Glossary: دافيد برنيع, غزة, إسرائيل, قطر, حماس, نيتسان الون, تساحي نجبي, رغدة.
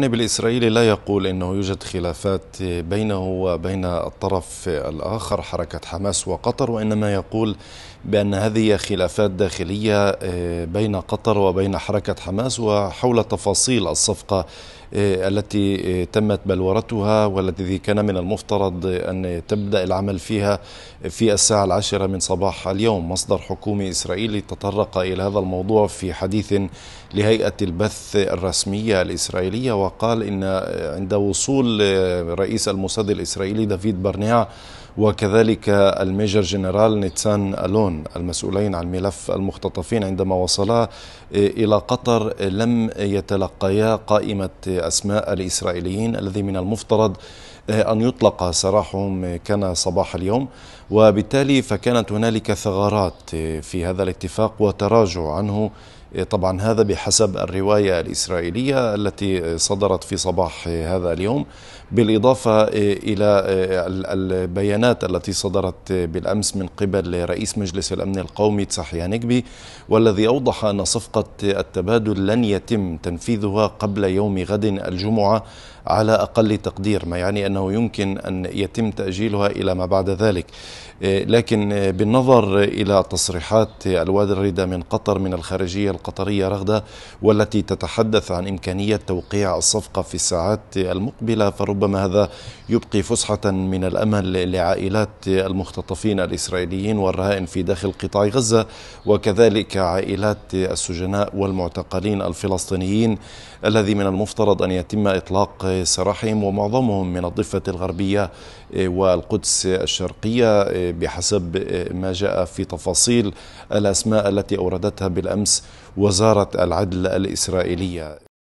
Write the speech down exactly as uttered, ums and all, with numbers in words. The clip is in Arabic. الجانب الإسرائيلي لا يقول أنه يوجد خلافات بينه وبين الطرف الآخر حركة حماس وقطر، وإنما يقول بأن هذه خلافات داخلية بين قطر وبين حركة حماس وحول تفاصيل الصفقة التي تمت بلورتها والتي كان من المفترض أن تبدأ العمل فيها في الساعة العاشرة من صباح اليوم. مصدر حكومي إسرائيلي تطرق إلى هذا الموضوع في حديث لهيئة البث الرسمية الإسرائيلية، وقال إن عند وصول رئيس الموساد الإسرائيلي دافيد برنيع وكذلك الميجر جنرال نيتسان الون المسؤولين عن ملف المختطفين عندما وصلا إلى قطر لم يتلقيا قائمة أسماء الإسرائيليين الذي من المفترض أن يطلق سراحهم كان صباح اليوم، وبالتالي فكانت هنالك ثغرات في هذا الاتفاق وتراجع عنه. طبعا هذا بحسب الرواية الإسرائيلية التي صدرت في صباح هذا اليوم، بالإضافة إلى البيانات التي صدرت بالأمس من قبل رئيس مجلس الأمن القومي تساحي نجبي، والذي أوضح أن صفقة التبادل لن يتم تنفيذها قبل يوم غد الجمعة على أقل تقدير، ما يعني أنه يمكن أن يتم تأجيلها إلى ما بعد ذلك. لكن بالنظر إلى تصريحات الواردة من قطر من الخارجية القطرية رغدة والتي تتحدث عن إمكانية توقيع الصفقة في الساعات المقبلة، فربما هذا يبقي فسحة من الأمل لعائلات المختطفين الإسرائيليين والرهائن في داخل قطاع غزة، وكذلك عائلات السجناء والمعتقلين الفلسطينيين الذي من المفترض أن يتم إطلاق سراحهم، ومعظمهم من الضفة الغربية والقدس الشرقية بحسب ما جاء في تفاصيل الأسماء التي أوردتها بالأمس وزارة العدل الإسرائيلية.